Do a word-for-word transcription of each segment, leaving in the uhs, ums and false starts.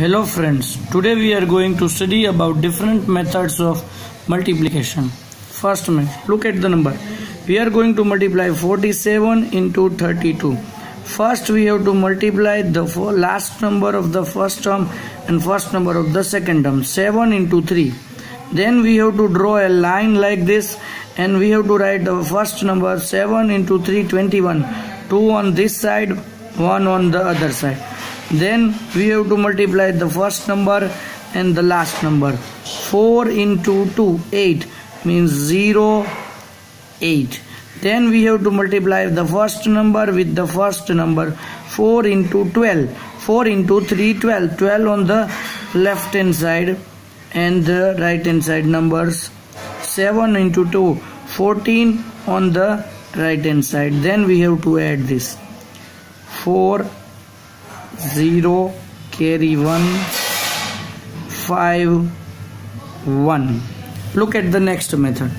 Hello friends, today we are going to study about different methods of multiplication. First, look at the number. We are going to multiply forty-seven into thirty-two. First we have to multiply the last number of the first term and first number of the second term, seven into three. Then we have to draw a line like this and we have to write the first number seven into three, twenty-one, two on this side, one on the other side. Then we have to multiply the first number and the last number. four into two, eight means zero, eight. Then we have to multiply the first number with the first number, four into twelve, four into three, twelve, twelve on the left hand side and the right hand side numbers, seven into two, fourteen on the right hand side. Then we have to add this, four, zero, carry one, five, one. Look at the next method.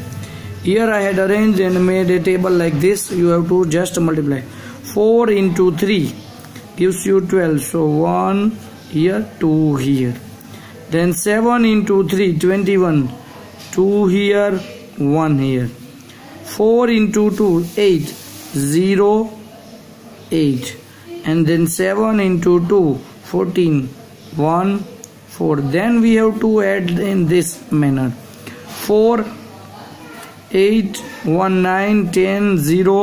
Here I had arranged and made a table like this. You have to just multiply. four into three gives you twelve. So one here, two here. Then seven into three, twenty-one. two here, one here. four into two, eight. zero, eight. And then seven into two, fourteen. one, four. Then we have to add in this manner. four, eight, one, nine, ten, zero,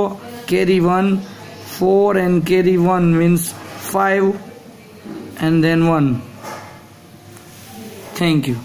carry one, four and carry one means five and then one. Thank you.